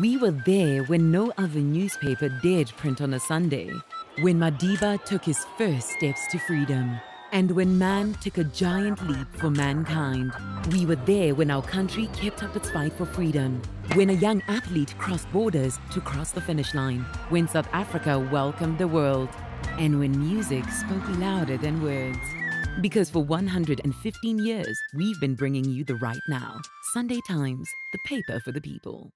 We were there when no other newspaper dared print on a Sunday, when Madiba took his first steps to freedom, and when man took a giant leap for mankind. We were there when our country kept up its fight for freedom, when a young athlete crossed borders to cross the finish line, when South Africa welcomed the world, and when music spoke louder than words. Because for 115 years, we've been bringing you the right now. Sunday Times, the paper for the people.